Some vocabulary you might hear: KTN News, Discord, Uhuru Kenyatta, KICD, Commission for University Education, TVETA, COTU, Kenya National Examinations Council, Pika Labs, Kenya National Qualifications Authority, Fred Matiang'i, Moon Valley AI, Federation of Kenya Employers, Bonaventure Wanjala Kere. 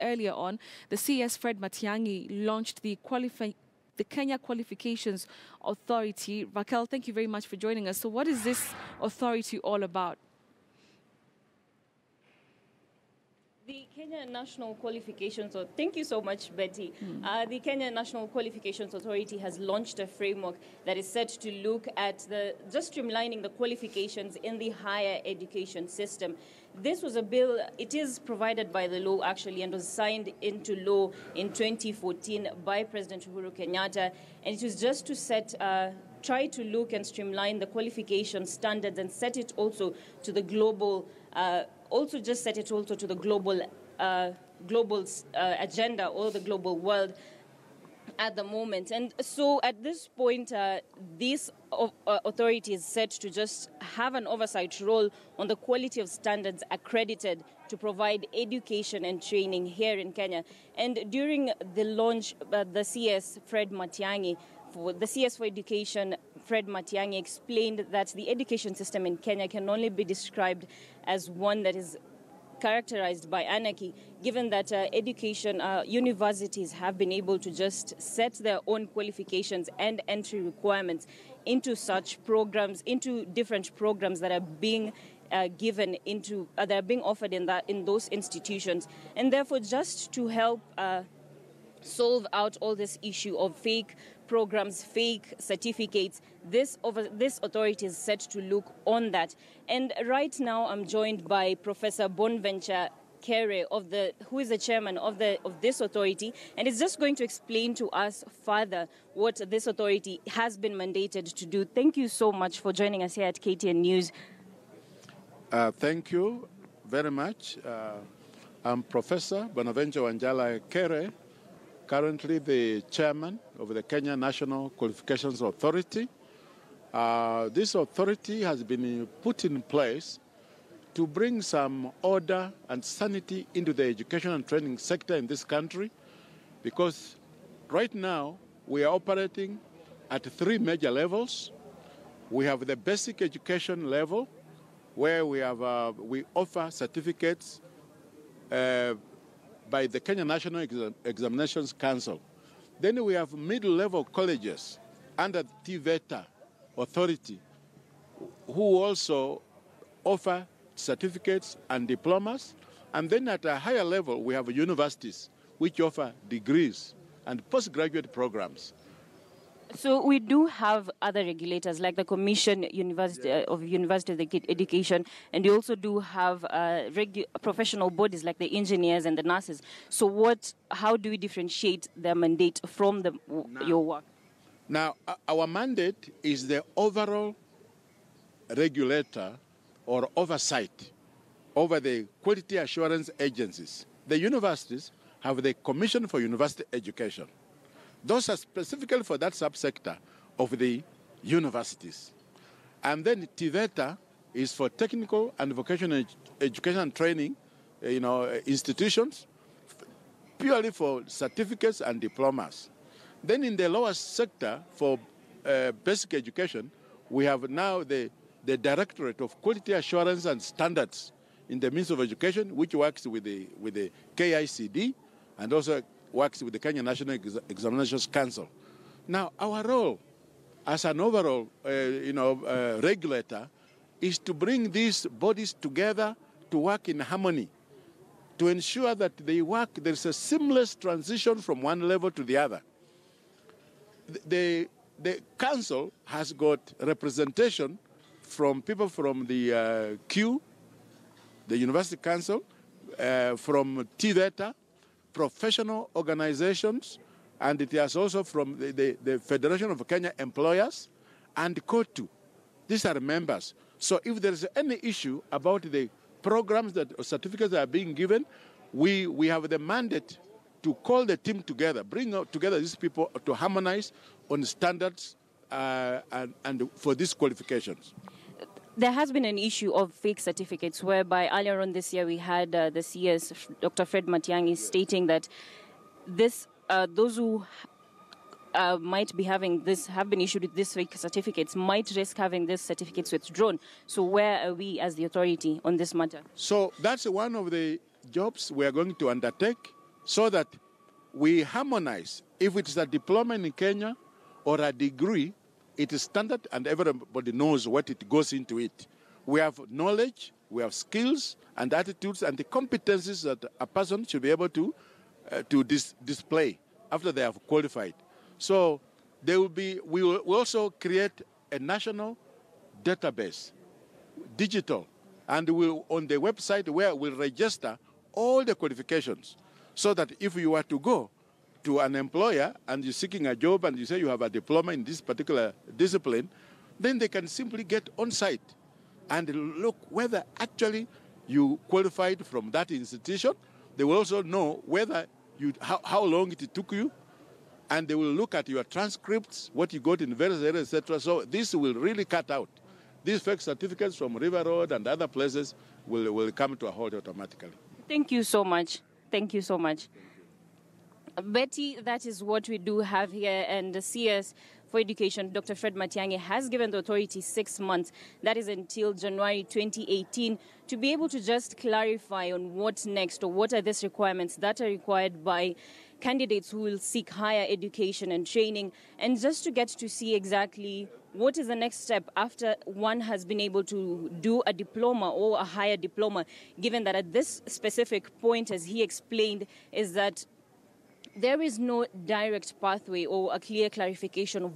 Earlier on, the CS Fred Matiang'i launched the Kenya Qualifications Authority. Raquel, thank you very much for joining us. So what is this authority all about? The Kenya National Qualifications Authority, thank you so much, Betty. The Kenya National Qualifications Authority has launched a framework that is set to look at just streamlining the qualifications in the higher education system. This was a bill, it is provided by the law actually, and was signed into law in 2014 by President Uhuru Kenyatta, and it was just to try to look and streamline the qualification standards and set it also to the global agenda or the global world at the moment. And so at this point, this authority is set to just have an oversight role on the quality of standards accredited to provide education and training here in Kenya. And during the launch, the CS for Education, Fred Matiang'i, explained that the education system in Kenya can only be described as one that is characterized by anarchy, given that universities have been able to just set their own qualifications and entry requirements into such programs, into different programs that are being offered in those institutions. And therefore, just to help solve out all this issue of fake programs, fake certificates, this authority is set to look on that. And right now I'm joined by Professor Bonaventure Kere, who is the chairman of this authority, and is just going to explain to us further what this authority has been mandated to do. Thank you so much for joining us here at KTN News. Thank you very much. I'm Professor Bonaventure Wanjala Kere, currently the chairman of the Kenya National Qualifications Authority. This authority has been put in place to bring some order and sanity into the education and training sector in this country, because right now we are operating at three major levels. We have the basic education level, where we offer certificates by the Kenya National Examinations Council. Then we have middle-level colleges under the TVETA authority, who also offer certificates and diplomas. And then at a higher level, we have universities, which offer degrees and postgraduate programs. So we do have other regulators like the Commission of University Education, and you also do have professional bodies like the engineers and the nurses. So how do we differentiate their mandate from your work? Now, our mandate is the overall regulator or oversight over the quality assurance agencies. The universities have the Commission for University Education. Those are specifically for that subsector of the universities. And then TVETA is for technical and vocational education and training institutions, purely for certificates and diplomas. Then in the lower sector for basic education, we have now the Directorate of Quality Assurance and Standards in the Ministry of Education, which works with the KICD and also works with the Kenya National Examinations Council. Now, our role as an overall regulator is to bring these bodies together to work in harmony, to ensure that they work. There's a seamless transition from one level to the other. The council has got representation from people from the Q, the University Council, from TVETA, professional organizations, and it is also from the Federation of Kenya Employers and COTU. These are members. So if there is any issue about the programs or certificates that are being given, we have the mandate to call the team together, bring together these people to harmonize on standards and for these qualifications. There has been an issue of fake certificates, whereby earlier on this year we had the CS, Dr. Fred Matiang'i, stating that those who might be having this, have been issued with these fake certificates, might risk having these certificates withdrawn. So where are we as the authority on this matter? So that's one of the jobs we are going to undertake so that we harmonize. If it's a diploma in Kenya or a degree, it is standard and everybody knows what it goes into it. We have knowledge, we have skills and attitudes and the competencies that a person should be able to display after they have qualified. So there will be, we will also create a national database, digital, and we'll, on the website where we'll register all the qualifications so that if you are to go to an employer and you're seeking a job and you say you have a diploma in this particular discipline, then they can simply get on site and look whether actually you qualified from that institution. They will also know whether you, how long it took you, and they will look at your transcripts, what you got in various areas, etc. So this will really cut out. These fake certificates from River Road and other places will come to a halt automatically. Thank you so much. Thank you so much. Betty, that is what we do have here, and the CS for Education, Dr. Fred Matiang'i, has given the authority 6 months, that is until January 2018, to be able to just clarify on what's next or what are these requirements that are required by candidates who will seek higher education and training, and just to get to see exactly what is the next step after one has been able to do a diploma or a higher diploma, given that at this specific point, as he explained, is that there is no direct pathway or a clear clarification of